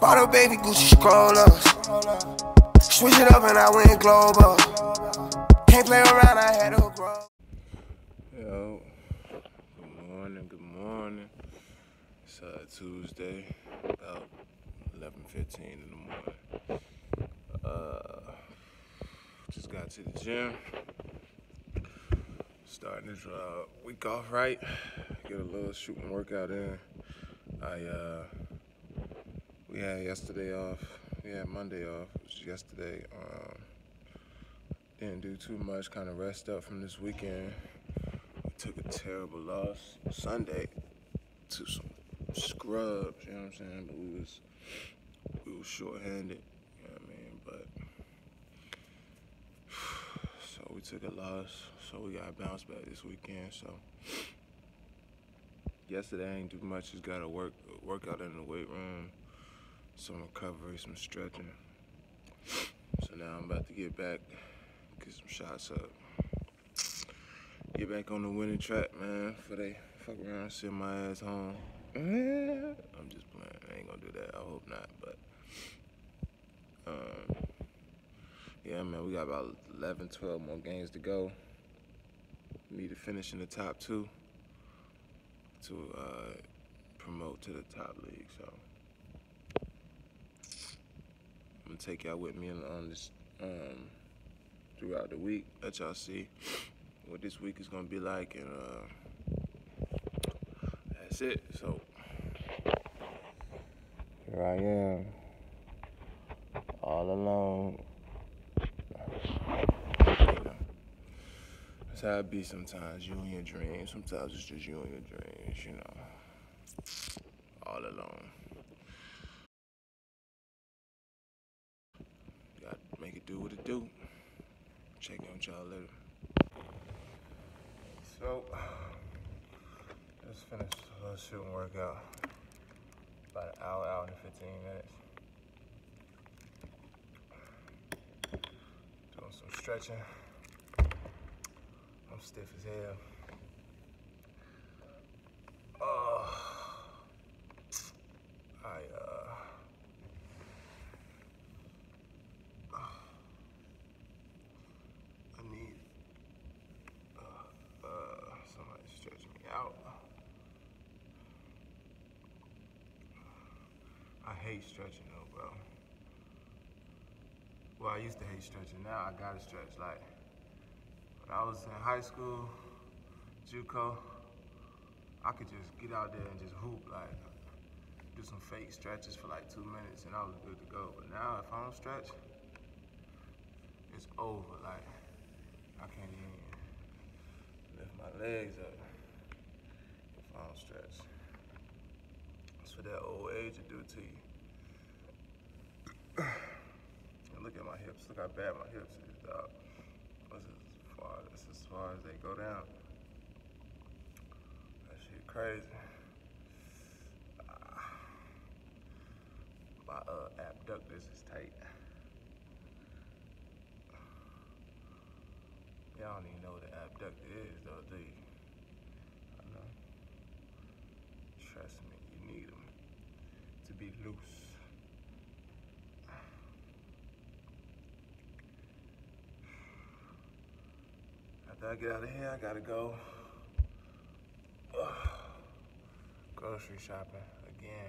Bought a baby Gucci scrollers. Switch it up and I went global. Can't play around, I had to grow. Yo, good morning, good morning. It's Tuesday, about 11:15 in the morning. Just got to the gym. Starting this week off right. Get a little shooting workout in. We had yesterday off. We had Monday off, which was yesterday. Didn't do too much, kind of rest up from this weekend. We took a terrible loss Sunday to some scrubs, you know what I'm saying? But we was short-handed, you know what I mean? But so we took a loss, so we got bounced back this weekend. So yesterday I ain't do much, just got a workout in the weight room, some recovery, some stretching. So now I'm about to get back, get some shots up, get back on the winning track, man, before they fuck around and send my ass home. I'm just playing, I ain't gonna do that, I hope not. But yeah, man, we got about 11, 12 more games to go. We need to finish in the top two to promote to the top league, so I'm gonna take y'all with me on this throughout the week. Let y'all see what this week is gonna be like, and that's it. So here I am, all alone. That's how it be sometimes, you and your dreams. Sometimes it's just you and your dreams, you know, all alone. Gotta make it do what it do. Check in with y'all later. So, just finished a little shooting workout. About an hour, hour and 15 minutes. Doing some stretching. I'm stiff as hell. I need somebody to stretch me out. I hate stretching though, bro. Well, I used to hate stretching. Now I gotta stretch. Like, I was in high school, JUCO, I could just get out there and just hoop, like, do some fake stretches for like 2 minutes and I was good to go. But now if I don't stretch, it's over. Like, I can't even lift my legs up if I don't stretch. That's what that old age will do to you. Look at my hips, look how bad my hips is, dog. That's as far as they go down. That shit crazy. My abductors is tight. Y'all don't even know what an abductor is though, do you? I know. Trust me, you need them to be loose. I get out of here, I gotta go grocery shopping again.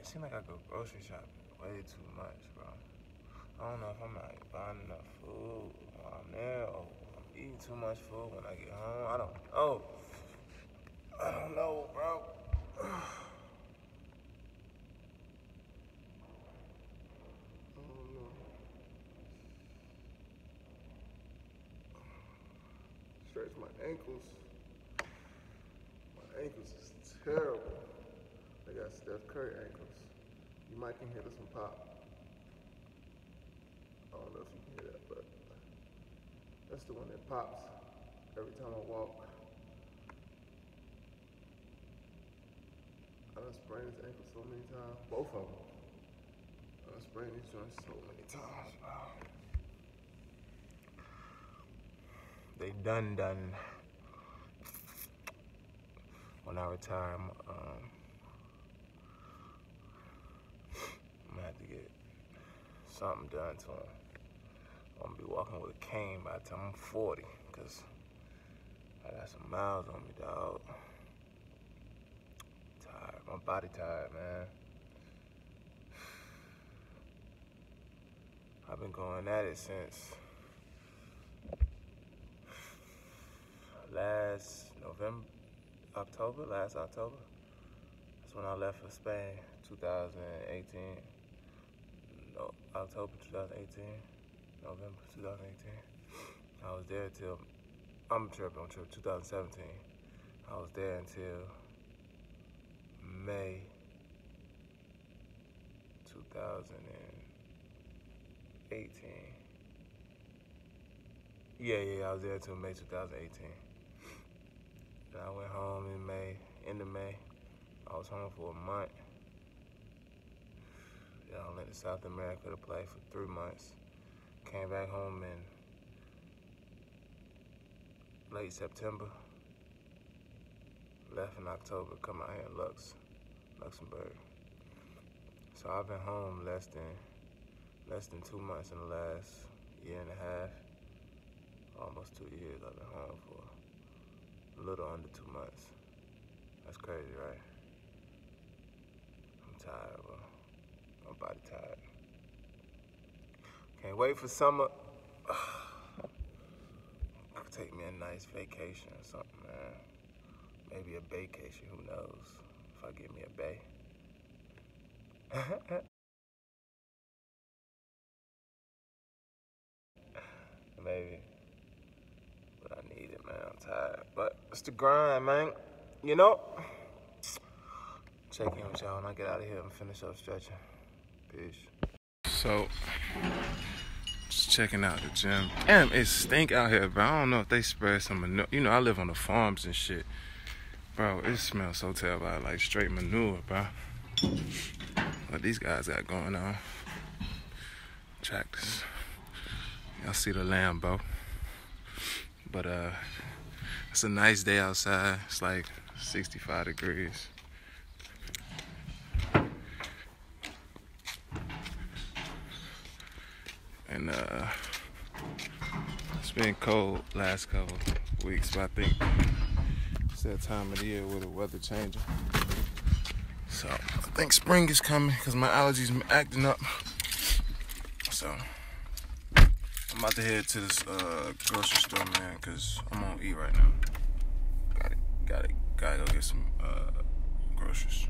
It seems like I go grocery shopping way too much, bro. I don't know if I'm not buying enough food while I'm there, or I'm eating too much food when I get home. I don't know. I don't know, bro. Stretch my ankles. My ankles is terrible. I got Steph Curry ankles. You might can hear this one pop. I don't know if you can hear that, but that's the one that pops every time I walk. I done sprained his ankle so many times. Both of them. I done sprained these joints so many times. Wow. They done. When I retire, something done to him. I'm gonna be walking with a cane by the time I'm 40, cause I got some miles on me, dog. Tired, my body tired, man. I've been going at it since last October. That's when I left for Spain, 2018. No, October 2018. November 2018. I was there till, I'm tripping, 2017. I was there until May 2018. Yeah, I was there until May 2018. And I went home in May, end of May. I was home for a month. Then I went to South America to play for 3 months. Came back home in late September. Left in October, come out here in Luxembourg. So I've been home less than 2 months in the last year and a half. Almost 2 years I've been home for. A little under 2 months. That's crazy, right? I'm tired, bro. My body tired. Can't wait for summer. Take me a nice vacation or something, man. Maybe a vacation, who knows? If I get me a bay. Maybe. But I need it, man. I'm tired. But it's the grind, man. You know? Check in with y'all when I get out of here and finish up stretching. Peace. So, just checking out the gym. Damn, it stink out here, bro. I don't know if they spread some manure. You know, I live on the farms and shit. Bro, it smells so terrible. Like straight manure, bro. What these guys got going on. Tractors. Y'all see the Lambo. But, it's a nice day outside. It's like 65 degrees. And it's been cold last couple weeks, but I think it's that time of the year where the weather changing. So I think spring is coming because my allergies been acting up. So I'm about to head to this grocery store, man, because I'm gonna eat right now. Gotta go get some groceries.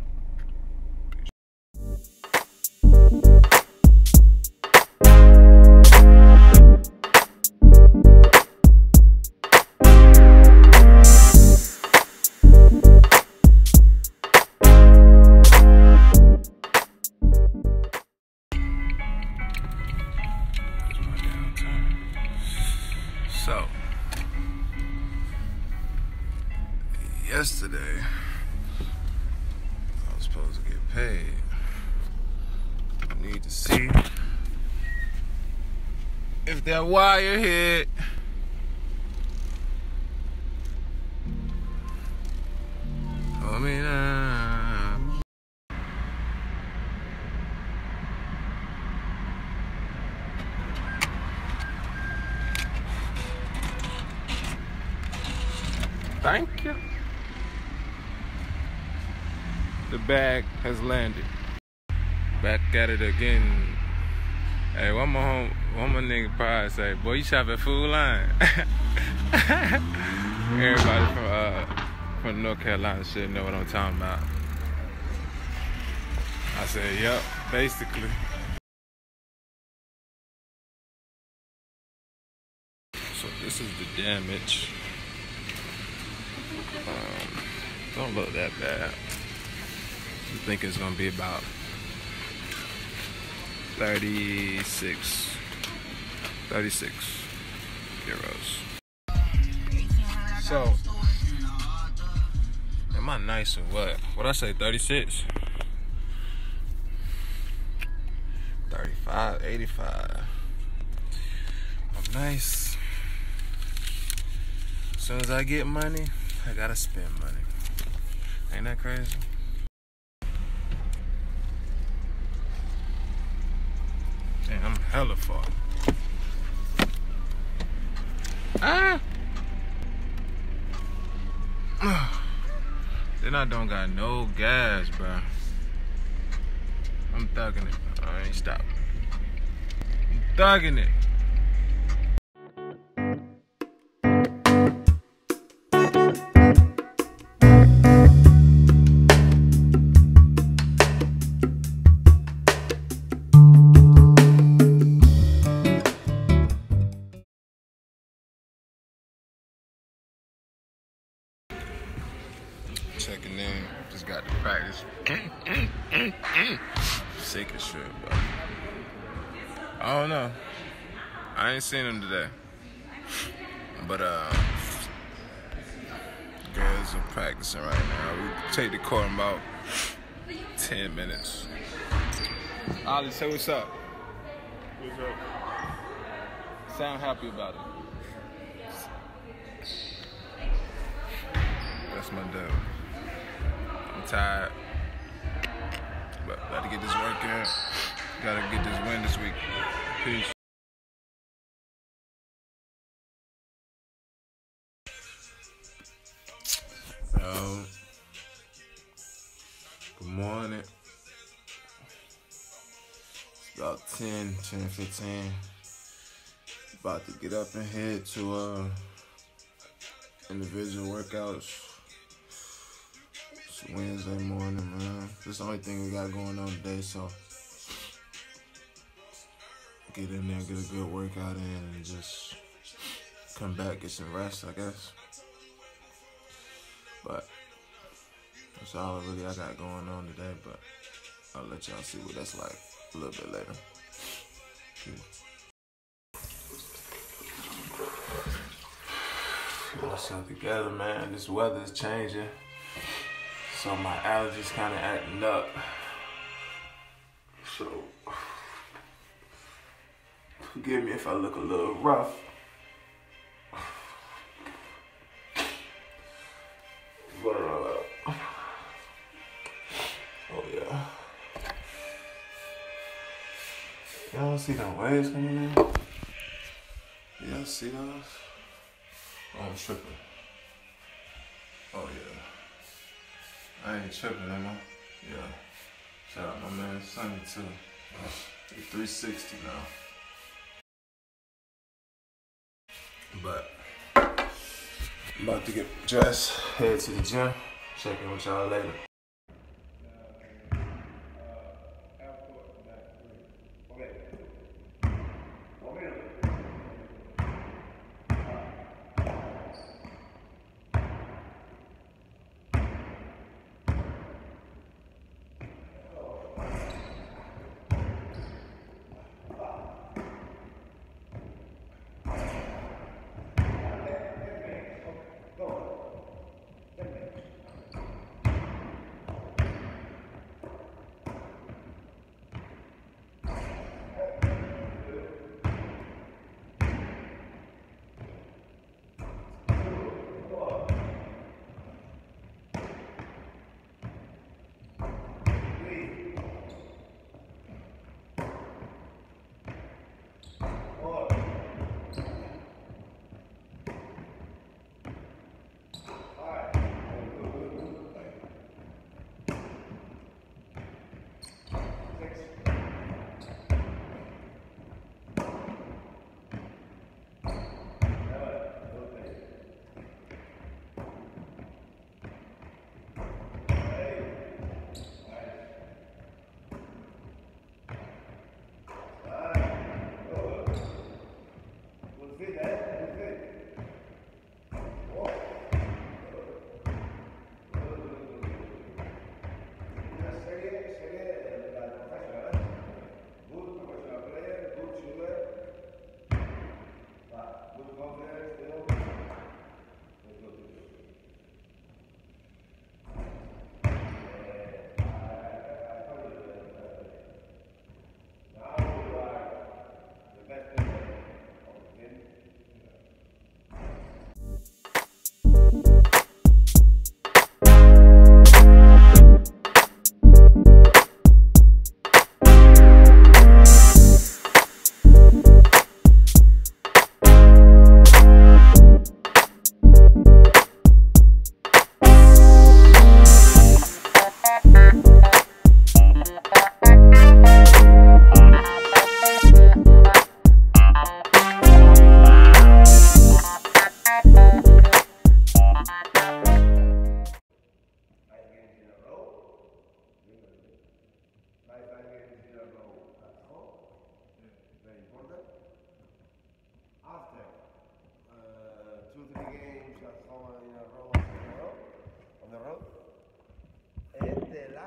Yesterday, I was supposed to get paid. I need to see if that wire hit. I mean, thank you. The bag has landed. Back at it again. Hey, one more nigga probably say, boy, you shop at Food Line. Everybody from North Carolina should know what I'm talking about. I said, yup, basically. So this is the damage. Don't look that bad. I think it's gonna be about 36 euros. So, am I nice or what? What'd I say, 36? 35, 85. I'm nice. As soon as I get money, I gotta spend money. Ain't that crazy? Damn, I'm motherfucker. Ah! Then I don't got no gas, bro. I'm thugging it. I ain't stopping. I'm thugging it. Checking in, just got to practice. Sick as shit, bro. I don't know. I ain't seen him today. But, girls are practicing right now. We take the court in about 10 minutes. Ollie, say what's up. What's up? Sound happy about it. That's my dub. Tired, but gotta get this work in. Gotta get this win this week. Peace. Yo. Good morning. It's about 10:15. About to get up and head to individual workouts. Wednesday morning, man. That's the only thing we got going on today, so get in there, get a good workout in, and just come back, get some rest, I guess. But that's all really I got going on today, but I'll let y'all see what that's like a little bit later. Get myself together, man. This weather is changing. So my allergies kind of acting up. So forgive me if I look a little rough. But oh yeah. Y'all see them waves coming in? Y'all see those? Oh, I'm tripping. Oh yeah. I ain't tripping, am I? Yeah. Shout out my man Sonny too. 360 now. But I'm about to get dressed, head to the gym, check in with y'all later.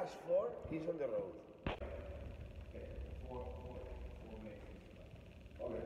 last floor is on the road. Okay, four meters. Okay. Okay? Yeah.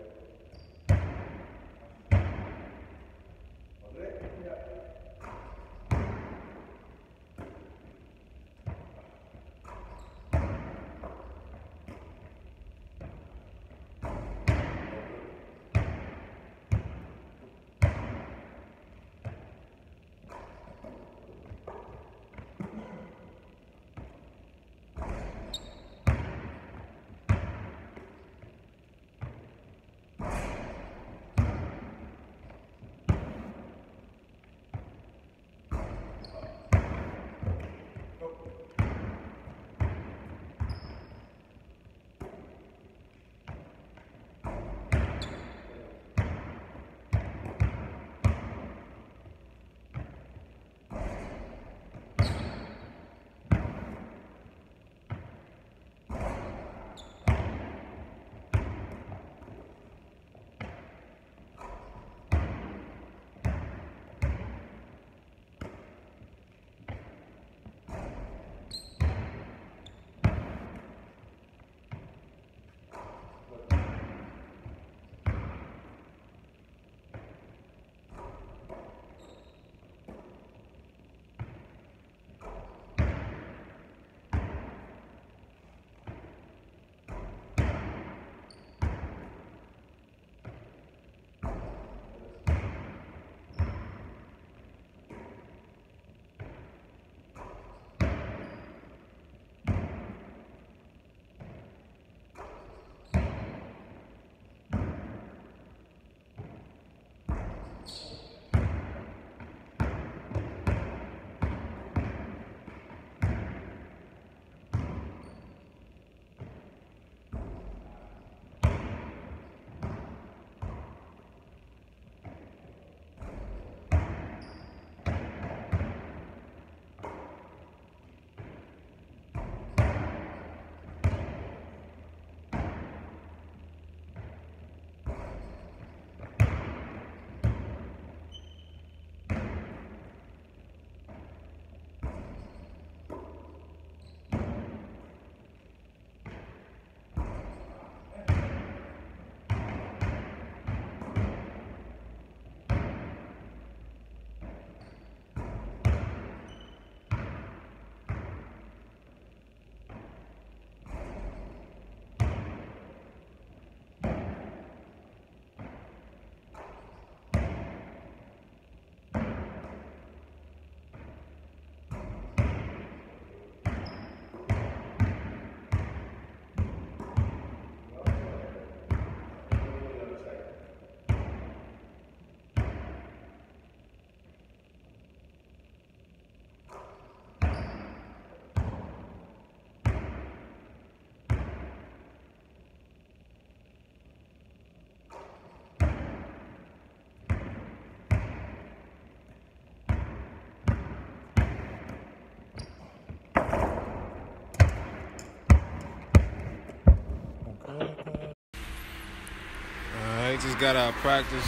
Just got out of practice,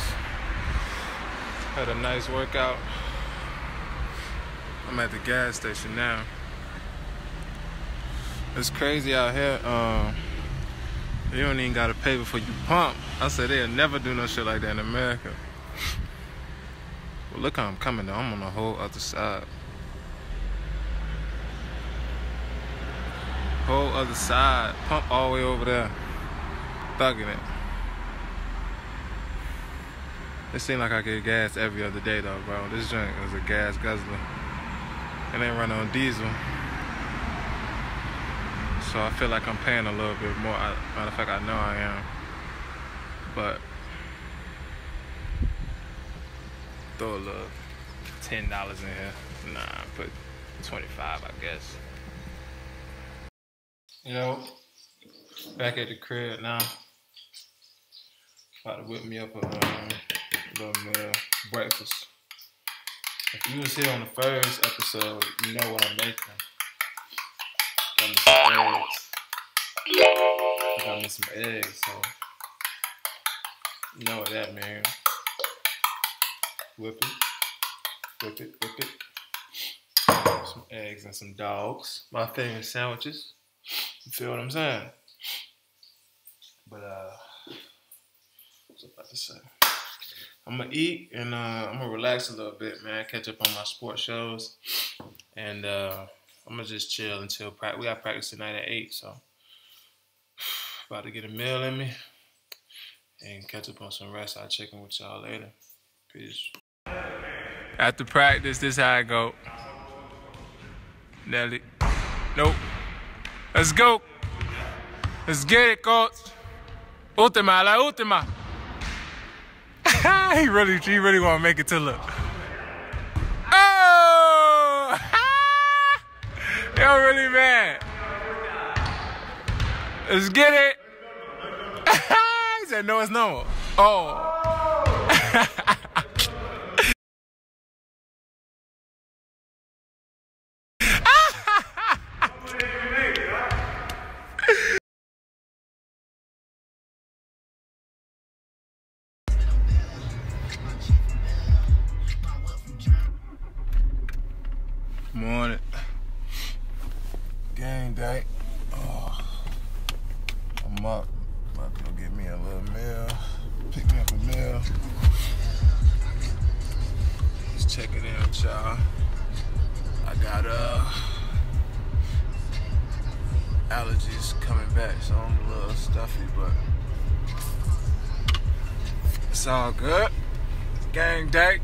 had a nice workout. I'm at the gas station now. It's crazy out here. You don't even gotta pay before you pump. I said they'll never do no shit like that in America. Well, look how I'm coming though. I'm on the whole other side. Whole other side. Pump all the way over there. Thugging it. It seemed like I get gas every other day though, bro. This joint is a gas guzzler. It ain't running on diesel. So I feel like I'm paying a little bit more. Matter of fact, I know I am. But throw a little $10 in here. Nah, put 25, I guess. Yo, back at the crib now. About to whip me up a little breakfast. If you was here on the first episode, you know what I'm making. I got me some eggs, so you know what that means. Whip it, whip it, whip it. some eggs and some dogs. My thing is sandwiches. You feel what I'm saying? But what was I about to say? I'm gonna eat and I'm gonna relax a little bit, man. Catch up on my sports shows, and I'm gonna just chill until practice. We got practice tonight at 8, so about to get a meal in me and catch up on some rest. I'll check in with y'all later. Peace. After practice, this is how I go. Nelly, nope. Let's go. Let's get it, coach. Ultima, la ultima. He really want to make it to look. Oh! Y'all really mad. Let's get it. He said, no, it's no. Oh. Morning. Game day. Oh, I'm up. About to go get me a little meal. Pick me up a meal. Just checking in with y'all. I got allergies coming back, so I'm a little stuffy, but it's all good. Game day.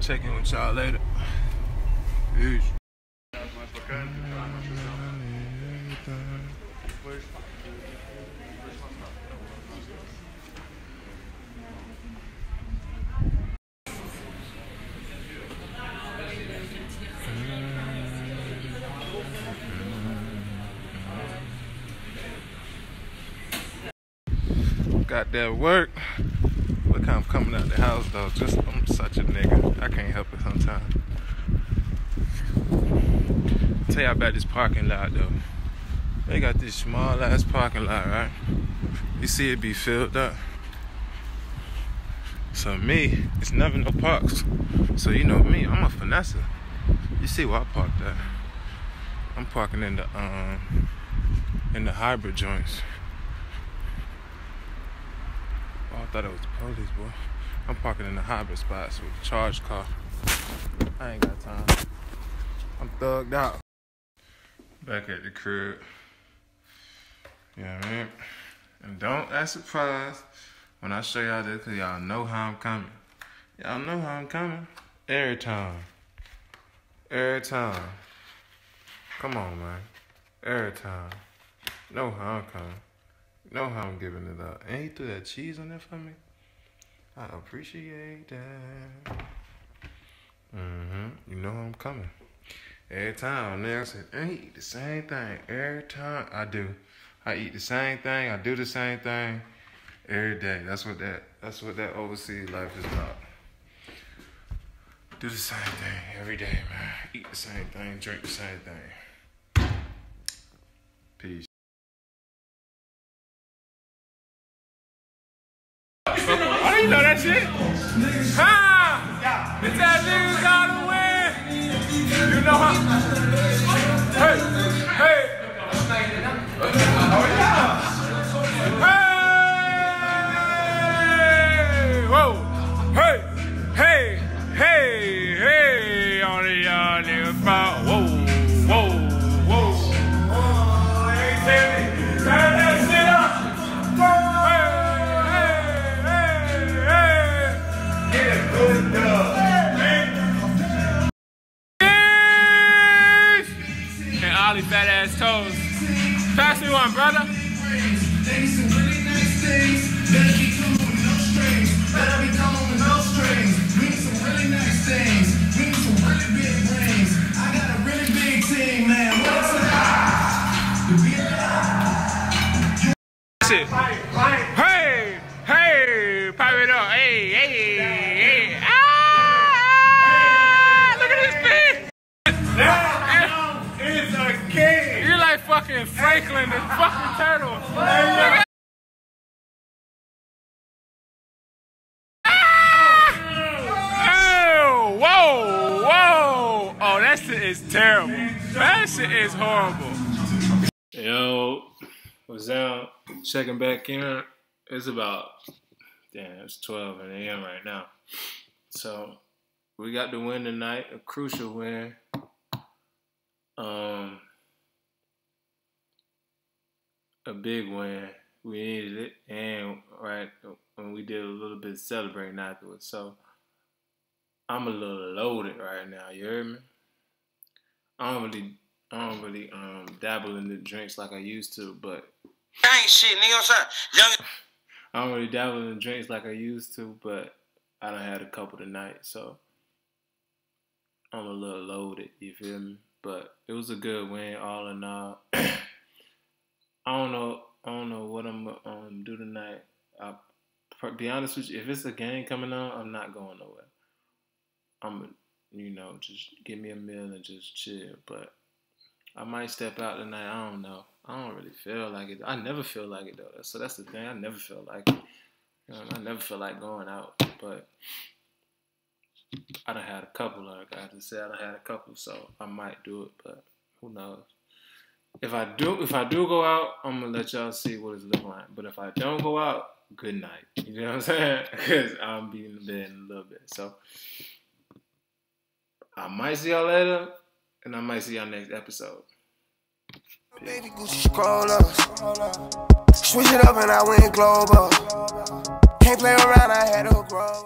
Checking with y'all later. Peace. Got that work. Look how I'm coming out the house though. Just I'm such a nigga. I can't help it sometimes. Tell y'all about this parking lot though. They got this small ass parking lot, right? You see it be filled up. So me, it's never no parks. So you know me, I'm a finesser. You see where I parked at? I'm parking in the hybrid joints. Oh, I thought it was the police, boy. I'm parking in the hybrid spots with a charged car. I ain't got time. I'm thugged out. Back at the crib. You know what I mean? And don't act surprised when I show y'all this, because y'all know how I'm coming. Y'all know how I'm coming. Every time. Every time. Come on, man. Every time. Know how I'm coming. Know how I'm giving it up. And he threw that cheese on there for me. I appreciate that. You know how I'm coming. Every time, man, I said, I eat the same thing. Every time I do. I eat the same thing. I do the same thing every day. That's what that overseas life is about. Do the same thing every day, man. Eat the same thing, drink the same thing. Peace. I didn't know that shit. Ha! It's that niggas out of the way. You know how? Hey, hey! Oh yeah! Hey! Whoa! Hey! Hey! Hey! Hey! All the y'all niggas about. Whoa! Whoa! Whoa! Oh, hey, Timmy! Turn that shit up! Hey! Hey! Hey! Get a good dub! Fat ass toes. Pass me one, brother. Hey, hey, pipe it up. Hey, hey, hey. Ah, look at this bitch. You're like fucking Franklin, the fucking turtle. Oh, whoa, whoa. Oh, that's the That shit is horrible. Yo, was out checking back in. It's about, damn, it's 12 a.m. right now. So we got the win tonight, a crucial win. A big win. We needed it, and right when we did a little bit of celebrating afterwards. So I'm a little loaded right now. You hear me? I don't really dabble in the drinks like I used to, but I ain't shit, nigga. What's up? I don't really dabble in drinks like I used to, but I done had a couple tonight, so I'm a little loaded. You feel me? But it was a good win, all in all. I don't know what I'm gonna do tonight. I'll be honest with you, if it's a game coming on, I'm not going nowhere. I'm, you know, just give me a meal and just chill. But I might step out tonight. I don't know. I don't really feel like it. I never feel like it though. So that's the thing. I never feel like it. I never feel like going out. But I done had a couple. Like I have to say, I done had a couple. So I might do it. But who knows? If I do go out, I'm gonna let y'all see what it's looking like. But if I don't go out, good night. You know what I'm saying? Because I'm be in the bed in a little bit. So I might see y'all later, and I might see y'all next episode. Baby Gucci scroll up, switch it up, and I went global. Can't play around, I had to grow.